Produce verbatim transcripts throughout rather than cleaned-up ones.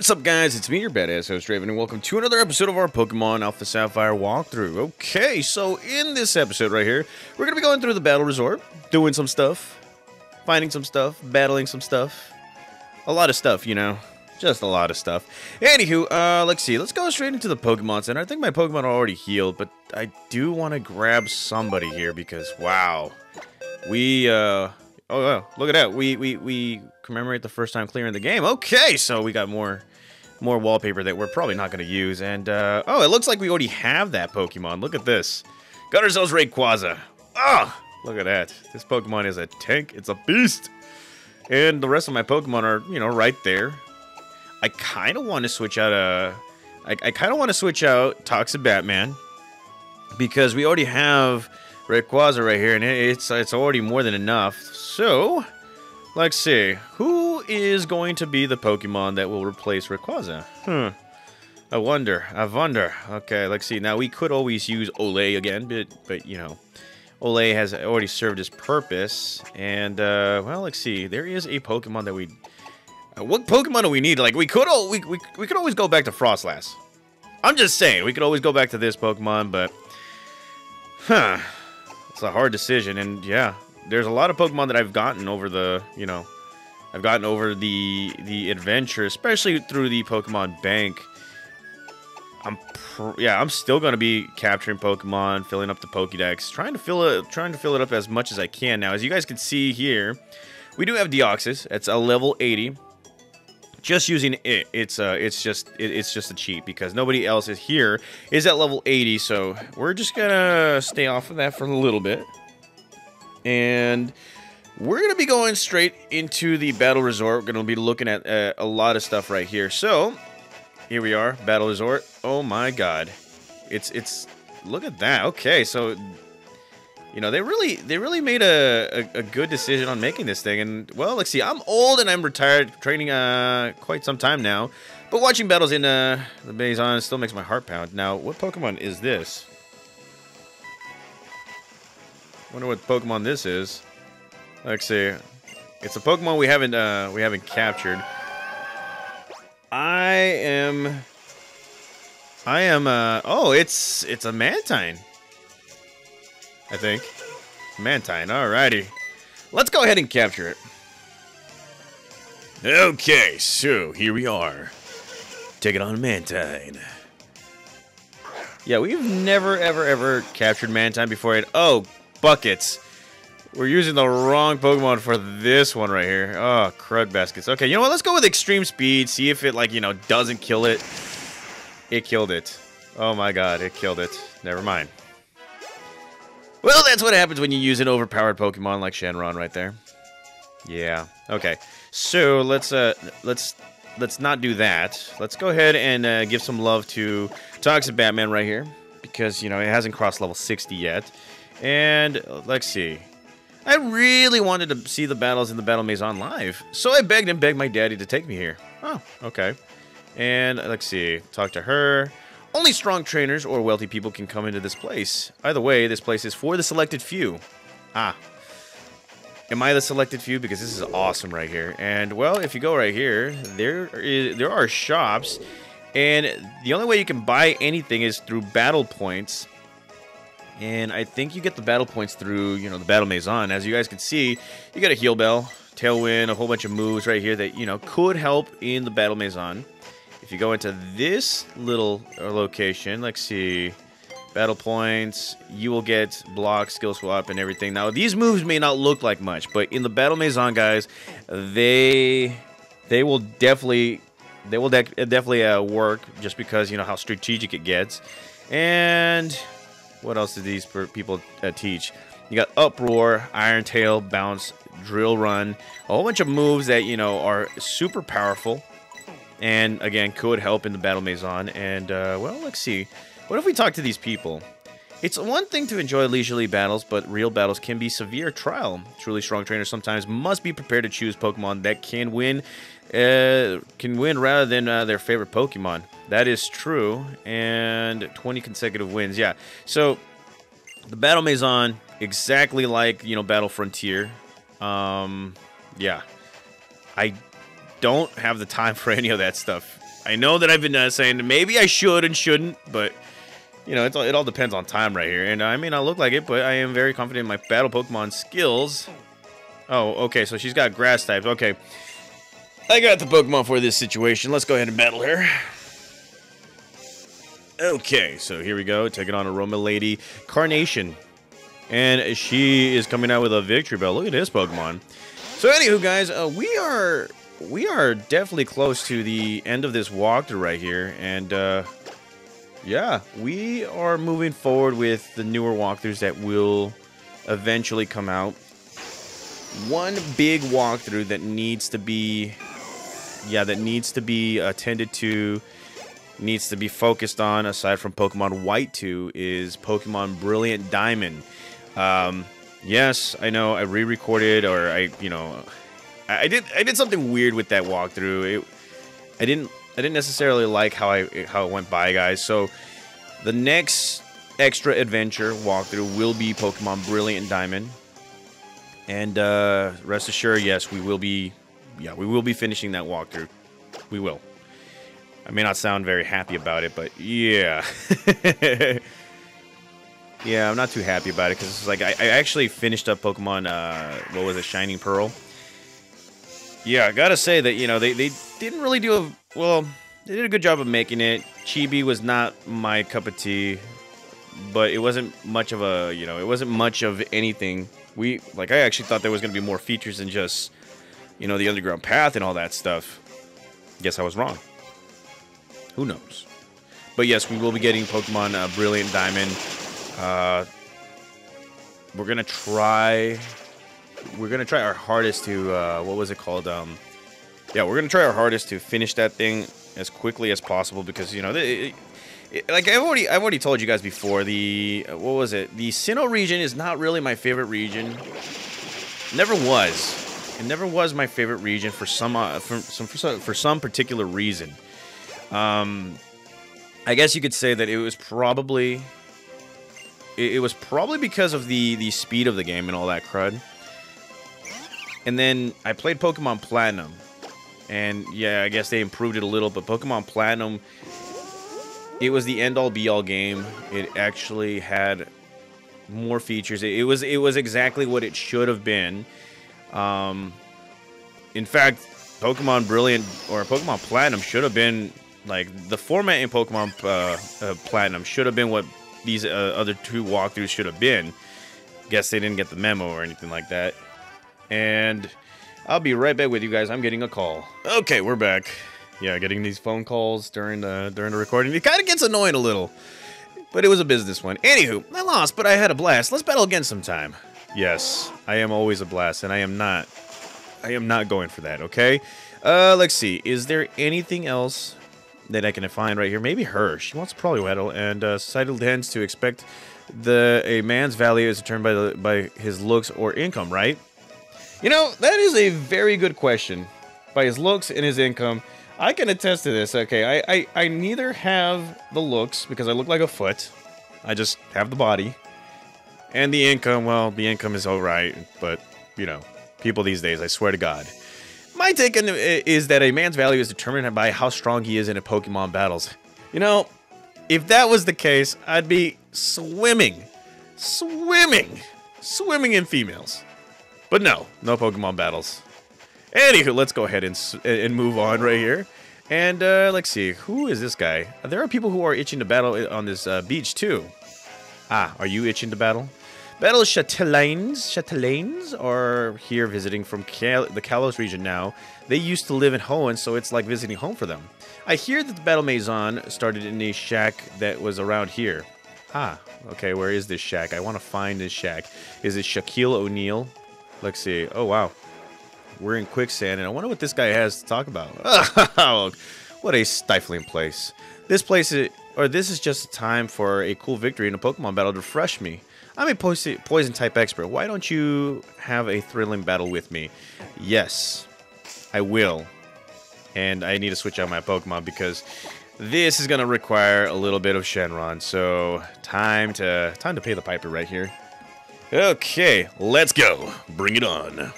What's up, guys? It's me, your badass host, Raven, and welcome to another episode of our Pokemon Alpha Sapphire walkthrough. Okay, so in this episode right here, we're going to be going through the Battle Resort, doing some stuff, finding some stuff, battling some stuff, a lot of stuff, you know, just a lot of stuff. Anywho, uh, let's see, let's go straight into the Pokemon Center. I think my Pokemon are already healed, but I do want to grab somebody here because, wow, we, uh... oh, wow. Look at that. We, we, we commemorate the first time clearing the game. Okay, so we got more more wallpaper that we're probably not going to use. And, uh, oh, it looks like we already have that Pokemon. Look at this. Got ourselves Rayquaza. Ah, look at that. This Pokemon is a tank. It's a beast. And the rest of my Pokemon are, you know, right there. I kind of want to switch out, uh, I, I kind of want to switch out Toxic Batman because we already have Rayquaza right here, and it's it's already more than enough. So, let's see. Who is going to be the Pokemon that will replace Rayquaza? Hmm. I wonder. I wonder. Okay, let's see. Now, we could always use Olay again, but, but you know, Olay has already served his purpose. And, uh, well, let's see. There is a Pokemon that we... Uh, what Pokemon do we need? Like, we could, all, we, we, we could always go back to Frostlass. I'm just saying. We could always go back to this Pokemon, but... Huh. It's a hard decision, and yeah, there's a lot of Pokemon that I've gotten over the, you know, I've gotten over the the adventure, especially through the Pokemon Bank. I'm pr yeah, I'm still gonna be capturing Pokemon, filling up the Pokédex, trying to fill it, trying to fill it up as much as I can. Now, as you guys can see here, we do have Deoxys. It's a level eighty. Just using it, it's uh, it's just it, it's just a cheat because nobody else is here is at level eighty, so we're just gonna stay off of that for a little bit, and we're gonna be going straight into the Battle Resort. We're gonna be looking at uh, a lot of stuff right here. So here we are, Battle Resort. Oh my God, it's it's look at that. Okay, so you know they really they really made a, a, a good decision on making this thing. And well, let's see, I'm old and I'm retired, training uh quite some time now, but watching battles in uh the Maison still makes my heart pound. Now, what Pokemon is this? Wonder what Pokemon this is. Let's see, it's a Pokemon we haven't uh we haven't captured. I am I am uh oh it's it's a Mantine. I think. Mantine, alrighty. Let's go ahead and capture it. Okay, so here we are. Take it on, Mantine. Yeah, we've never, ever, ever captured Mantine before. It oh, buckets. We're using the wrong Pokemon for this one right here. Oh, crud baskets. Okay, you know what? Let's go with extreme speed. See if it, like, you know, doesn't kill it. It killed it. Oh my God, it killed it. Never mind. Well, that's what happens when you use an overpowered Pokemon like Shenron right there. Yeah. Okay. So let's uh let's let's not do that. Let's go ahead and uh, give some love to Toxic Batman right here because you know it hasn't crossed level sixty yet. And let's see. I really wanted to see the battles in the Battle Maison live, so I begged and begged my daddy to take me here. Oh, okay. And let's see. Talk to her. Only strong trainers or wealthy people can come into this place. Either way, this place is for the selected few. Ah. Am I the selected few? Because this is awesome right here. And, well, if you go right here, there is there are shops. And the only way you can buy anything is through battle points. And I think you get the battle points through, you know, the Battle Maison. As you guys can see, you got a Heal Bell, Tailwind, a whole bunch of moves right here that, you know, could help in the Battle Maison. If you go into this little location, let's see, battle points, you will get block, skill swap, and everything. Now, these moves may not look like much, but in the Battle Maison, guys, they they will definitely they will de definitely uh, work just because you know how strategic it gets. And what else do these people uh, teach? You got Uproar, Iron Tail, Bounce, Drill Run, a whole bunch of moves that you know are super powerful. And, again, could help in the Battle Maison. And, uh, well, let's see. What if we talk to these people? It's one thing to enjoy leisurely battles, but real battles can be severe trial. Truly strong trainers sometimes must be prepared to choose Pokemon that can win uh, can win rather than uh, their favorite Pokemon. That is true. And twenty consecutive wins. Yeah. So, the Battle Maison, exactly like, you know, Battle Frontier. Um, yeah. I... don't have the time for any of that stuff. I know that I've been uh, saying maybe I should and shouldn't, but you know, it's all, it all depends on time right here. And I may not look like it, but I am very confident in my battle Pokemon skills. Oh, okay, so she's got grass types. Okay. I got the Pokemon for this situation. Let's go ahead and battle her. Okay, so here we go. Taking on Aroma Lady Carnation. And she is coming out with a victory bell. Look at this Pokemon. So anywho, guys, uh, we are we are definitely close to the end of this walkthrough right here. And, uh, yeah, we are moving forward with the newer walkthroughs that will eventually come out. One big walkthrough that needs to be, yeah, that needs to be attended to, needs to be focused on, aside from Pokemon White two, is Pokemon Brilliant Diamond. Um, yes, I know I re-recorded, or I, you know, I, I did, I did something weird with that walkthrough. It, I didn't, I didn't necessarily like how I, how it went by, guys. So the next extra adventure walkthrough will be Pokemon Brilliant Diamond. And uh, rest assured, yes, we will be, yeah, we will be finishing that walkthrough. We will. I may not sound very happy about it, but yeah. Yeah, I'm not too happy about it, because it's like, I, I actually finished up Pokemon, uh, what was it, Shining Pearl. Yeah, I gotta say that, you know, they, they didn't really do a, well, they did a good job of making it. Chibi was not my cup of tea, but it wasn't much of a, you know, it wasn't much of anything. We, like, I actually thought there was going to be more features than just, you know, the underground path and all that stuff. Guess I was wrong. Who knows? But yes, we will be getting Pokemon uh, Brilliant Diamond. Uh, we're going to try... We're going to try our hardest to... Uh, what was it called? Um, yeah, we're going to try our hardest to finish that thing as quickly as possible because, you know... They, like I've already, I've already told you guys before, the what was it? The Sinnoh region is not really my favorite region. Never was. It never was my favorite region for some, uh, for some, for some, for some particular reason. Um, I guess you could say that it was probably, it, it was probably because of the the speed of the game and all that crud. And then I played Pokemon Platinum, and yeah, I guess they improved it a little, but Pokemon Platinum. It was the end-all be-all game. It actually had more features. It, it was it was exactly what it should have been. Um, in fact, Pokemon Brilliant or Pokemon Platinum should have been like the format in Pokemon uh, uh, Platinum should have been what these uh, other two walkthroughs should have been. Guess they didn't get the memo or anything like that. And I'll be right back with you guys. I'm getting a call. Okay, we're back. Yeah, getting these phone calls during the during the recording, it kind of gets annoying a little. But it was a business one. Anywho, I lost, but I had a blast. Let's battle again sometime. Yes, I am always a blast, and I am not. I am not going for that. Okay. Uh, let's see. Is there anything else that I can find right here? Maybe her. She wants to probably battle, and uh, societal tends to expect the a man's value is determined by the, by his looks or income, right? You know, that is a very good question. By his looks and his income. I can attest to this. Okay, I, I, I neither have the looks, because I look like a foot. I just have the body. And the income, well, the income is alright, but, you know, people these days, I swear to God. My take is that a man's value is determined by how strong he is in a Pokemon battles. You know, if that was the case, I'd be swimming. Swimming. Swimming in females. But no, no Pokemon battles. Anywho, let's go ahead and and move on right here. And uh, let's see, who is this guy? There are people who are itching to battle on this uh, beach too. Ah, are you itching to battle? Battle Chatelaines. Chatelaines are here visiting from Cal the Kalos region now. They used to live in Hoenn, so it's like visiting home for them. I hear that the Battle Maison started in a shack that was around here. Ah, okay, where is this shack? I want to find this shack. Is it Shaquille O'Neal? Let's see. Oh, wow. We're in quicksand, and I wonder what this guy has to talk about. Oh, what a stifling place. This place is, or this is just a time for a cool victory in a Pokemon battle to refresh me. I'm a poison-type expert. Why don't you have a thrilling battle with me? Yes, I will. And I need to switch out my Pokemon because this is going to require a little bit of Shenron. So time to, time to pay the piper right here. Okay, let's go. Bring it on.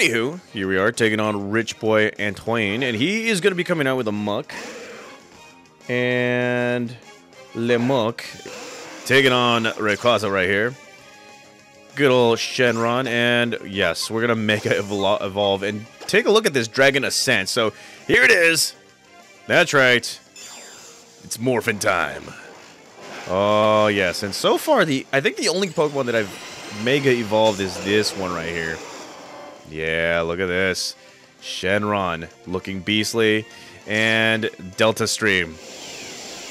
Anywho, here we are taking on Rich Boy Antoine, and he is going to be coming out with a Muk. And Le Muk taking on Rayquaza right here. Good old Shenron, and yes, we're going to make it evolve. And take a look at this Dragon Ascent. So here it is. That's right. It's morphin' time. Oh, yes. And so far, the I think the only Pokemon that I've mega evolved is this one right here. Yeah, look at this. Shenron looking beastly. And Delta Stream.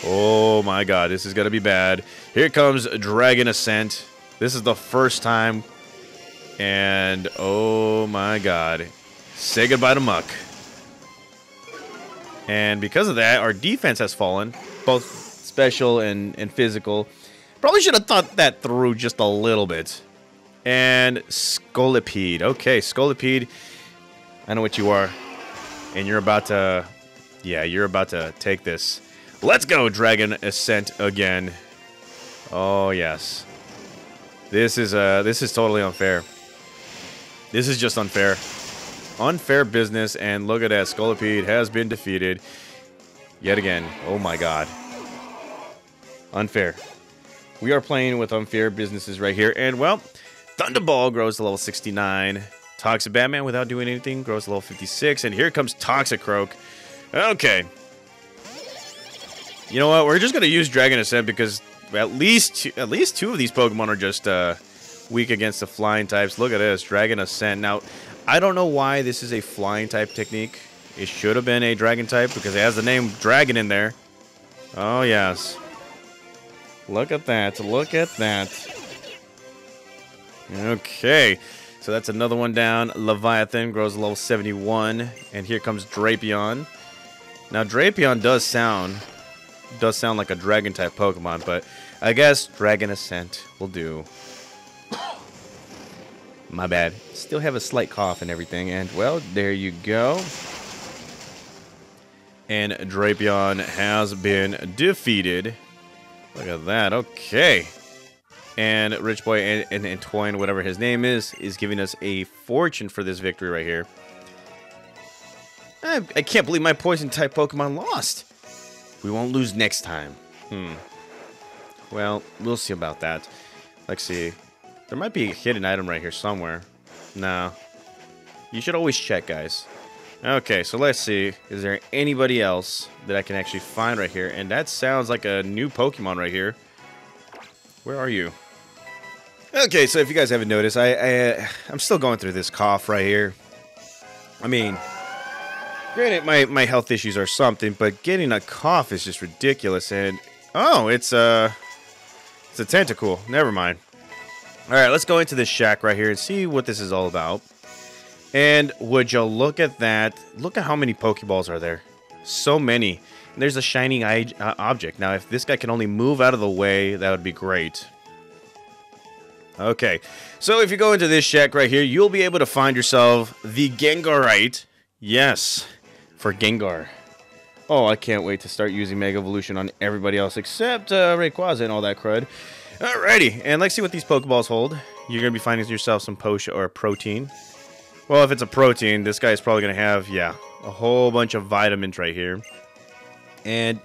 Oh my god, this is going to be bad. Here comes Dragon Ascent. This is the first time. And oh my god. Say goodbye to Muk. And because of that, our defense has fallen. Both special and, and physical. Probably should have thought that through just a little bit. And Scolipede. Okay, Scolipede. I know what you are. And you're about to... Yeah, you're about to take this. Let's go, Dragon Ascent again. Oh, yes. This is uh, this is totally unfair. This is just unfair. Unfair business, and look at that. Scolipede has been defeated. Yet again. Oh, my god. Unfair. We are playing with unfair businesses right here. And, well, Thunderball grows to level sixty-nine. Toxic Batman, without doing anything, grows to level fifty-six. And here comes Toxicroak. Okay. You know what? We're just going to use Dragon Ascent because at least at least two of these Pokemon are just uh, weak against the flying types. Look at this. Dragon Ascent. Now, I don't know why this is a flying type technique. It should have been a dragon type because it has the name Dragon in there. Oh, yes. Look at that. Look at that. Okay. So that's another one down. Leviathan grows to level seventy-one. And here comes Drapion. Now, Drapion does sound does sound like a dragon-type Pokemon, but I guess Dragon Ascent will do. My bad. Still have a slight cough and everything, and, well, there you go. And Drapion has been defeated. Look at that. Okay. And Rich Boy and, and Antoine, whatever his name is, is giving us a fortune for this victory right here. I, I can't believe my poison-type Pokemon lost. We won't lose next time. Hmm. Well, we'll see about that. Let's see. There might be a hidden item right here somewhere. No. You should always check, guys. Okay, so let's see. Is there anybody else that I can actually find right here? And that sounds like a new Pokemon right here. Where are you? Okay, so if you guys haven't noticed, I, I, I'm still going through this cough right here. I mean... Granted, my, my health issues are something, but getting a cough is just ridiculous, and... Oh, it's, uh... It's a tentacle. Never mind. Alright, let's go into this shack right here and see what this is all about. And would you look at that. Look at how many Pokeballs are there. So many. And there's a shining eye, uh, object. Now, if this guy can only move out of the way, that would be great. Okay. So, if you go into this shack right here, you'll be able to find yourself the Gengarite. Yes. For Gengar. Oh, I can't wait to start using Mega Evolution on everybody else except uh, Rayquaza and all that crud. Alrighty, and let's see what these Pokeballs hold. You're going to be finding yourself some potion or protein. Well, if it's a protein, this guy is probably going to have, yeah, a whole bunch of vitamins right here. And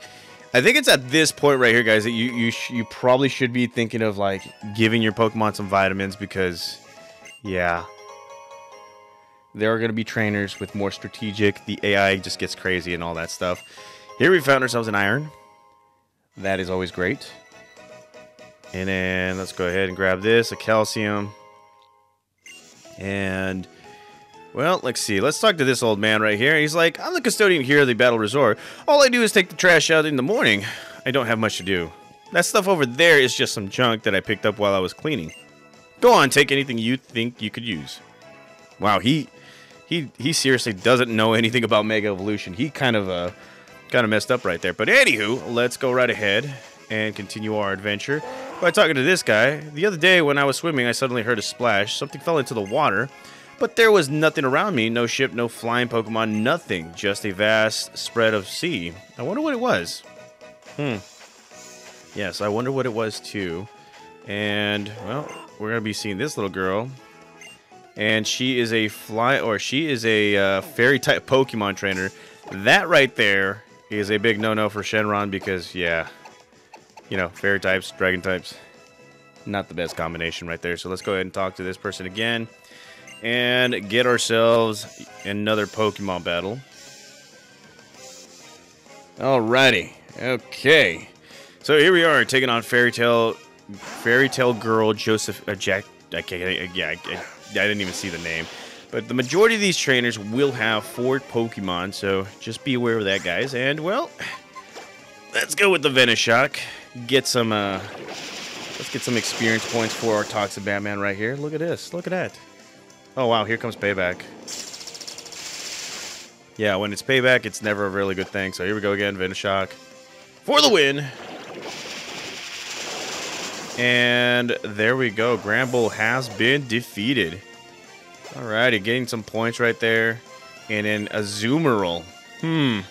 I think it's at this point right here, guys, that you, you, sh you probably should be thinking of, like, giving your Pokemon some vitamins because, yeah... There are going to be trainers with more strategic. The A I just gets crazy and all that stuff. Here we found ourselves an iron. That is always great. And then let's go ahead and grab this, a calcium. And, well, let's see. Let's talk to this old man right here. He's like, I'm the custodian here at the Battle Resort. All I do is take the trash out in the morning. I don't have much to do. That stuff over there is just some junk that I picked up while I was cleaning. Go on, take anything you think you could use. Wow, he... He he seriously doesn't know anything about Mega Evolution. He kind of uh kind of messed up right there. But anywho, let's go right ahead and continue our adventure by talking to this guy. The other day when I was swimming, I suddenly heard a splash. Something fell into the water, but there was nothing around me. No ship, no flying Pokemon, nothing. Just a vast spread of sea. I wonder what it was. Hmm. Yes, I wonder what it was too. And, well, we're going to be seeing this little girl. And she is a fly, or she is a uh, fairy type Pokemon trainer. That right there is a big no-no for Shenron because, yeah, you know, fairy types, dragon types, not the best combination right there. So let's go ahead and talk to this person again and get ourselves another Pokemon battle. Alrighty, okay. So here we are taking on Fairy Tale, Fairy Tale Girl Joseph uh, Jack. I can't. Yeah, I, I, I didn't even see the name. But the majority of these trainers will have four Pokemon, so just be aware of that, guys. And well, let's go with the Venoshock. Get some. Uh, let's get some experience points for our Toxic Batman right here. Look at this. Look at that. Oh wow! Here comes Payback. Yeah, when it's Payback, it's never a really good thing. So here we go again, Venoshock for the win. And there we go. Granbull has been defeated. Alrighty, getting some points right there. And then Azumarill. Hmm. You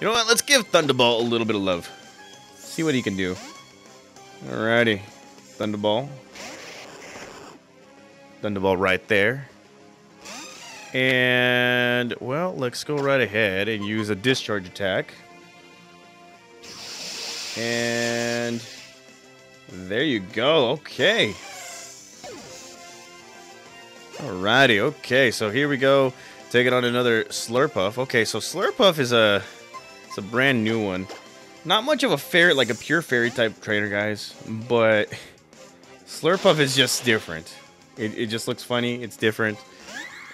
know what? Let's give Thunderball a little bit of love. See what he can do. Alrighty. Thunderball. Thunderball right there. And, well, let's go right ahead and use a discharge attack. And there you go. Okay. Alrighty. Okay. So here we go. Taking on another Slurpuff. Okay. So Slurpuff is a, it's a brand new one. Not much of a fairy, like a pure fairy type trainer, guys. But Slurpuff is just different. It, it just looks funny. It's different,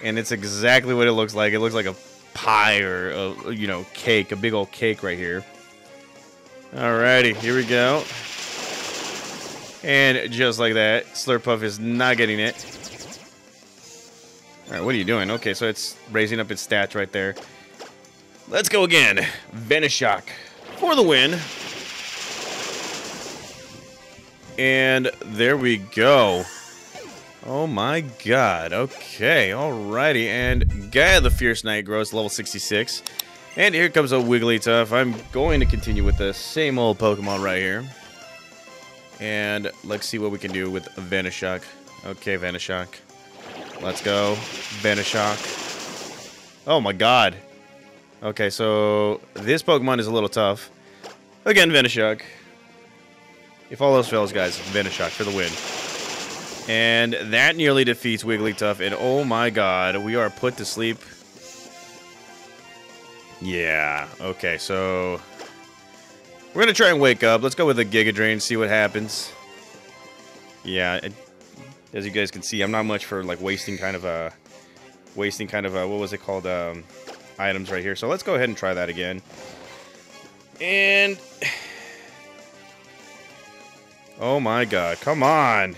and it's exactly what it looks like. It looks like a pie or a, you know, cake, a big old cake right here. Alrighty. Here we go. And just like that, Slurpuff is not getting it. Alright, what are you doing? Okay, so it's raising up its stats right there. Let's go again. Venoshock for the win. And there we go. Oh my god. Okay, alrighty. And Gaia the Fierce Knight grows level sixty-six. And here comes a Wigglytuff. I'm going to continue with the same old Pokemon right here. And let's see what we can do with Venoshock. Okay, Venoshock. Let's go. Venoshock. Oh my god. Okay, so this Pokemon is a little tough. Again, Venoshock. If all else fails, guys, Venoshock for the win. And that nearly defeats Wigglytuff. And oh my god, we are put to sleep. Yeah, okay, so we're going to try and wake up. Let's go with a Giga Drain, see what happens. Yeah, it, as you guys can see, I'm not much for like wasting kind of a... Wasting kind of a... What was it called? Um, items right here. So let's go ahead and try that again. And oh my god, come on!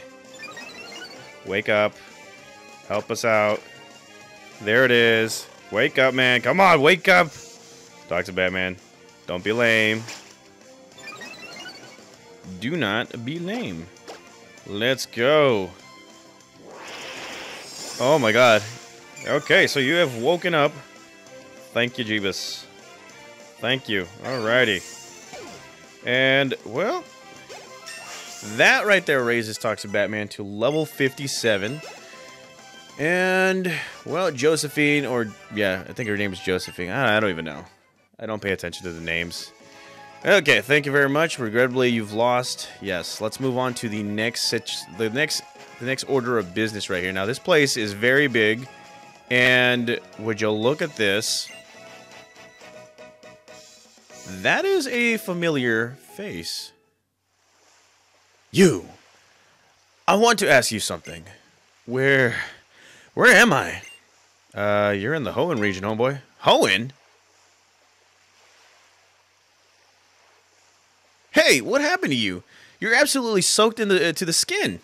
Wake up. Help us out. There it is. Wake up, man. Come on, wake up! Talk to Batman. Don't be lame. Do not be lame. Let's go. Oh my god. Okay, so you have woken up. Thank you, Jeebus. Thank you. Alrighty. And, well, that right there raises Toxic Batman to level fifty-seven. And, well, Josephine, or, yeah, I think her name is Josephine. I don't even know. I don't pay attention to the names. Okay, thank you very much. Regrettably, you've lost. Yes, let's move on to the next the next the next order of business right here. Now, this place is very big, and would you look at this? That is a familiar face. You. I want to ask you something. Where where am I? Uh, you're in the Hoenn region, homeboy. Hoenn? Hey, what happened to you? You're absolutely soaked in the, uh, to the skin.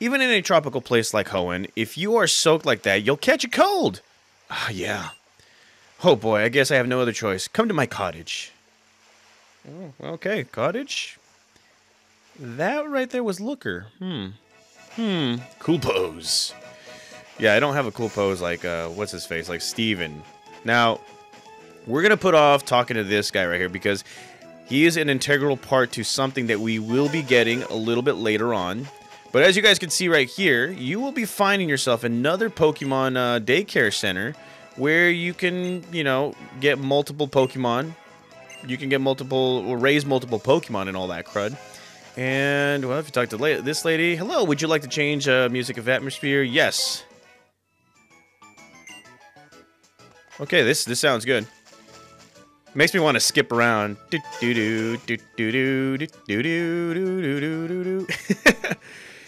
Even in a tropical place like Hoenn, if you are soaked like that, you'll catch a cold. Ah, yeah. Oh, boy, I guess I have no other choice. Come to my cottage. Oh, okay, cottage? That right there was Looker. Hmm. Hmm. Cool pose. Yeah, I don't have a cool pose like, uh, what's his face? Like Steven. Now, we're going to put off talking to this guy right here because he is an integral part to something that we will be getting a little bit later on. But as you guys can see right here, you will be finding yourself another Pokemon uh, daycare center where you can, you know, get multiple Pokemon. You can get multiple, or raise multiple Pokemon and all that crud. And, well, if you talk to la this lady, hello, would you like to change uh, music of atmosphere? Yes. Okay, this this sounds good. Makes me want to skip around.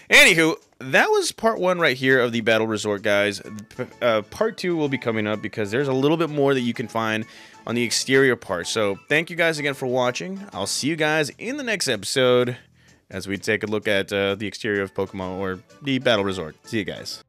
Anywho, that was part one right here of the Battle Resort, guys. Uh, part two will be coming up because there's a little bit more that you can find on the exterior part. So thank you guys again for watching. I'll see you guys in the next episode as we take a look at uh, the exterior of Pokemon, or the Battle Resort. See you guys.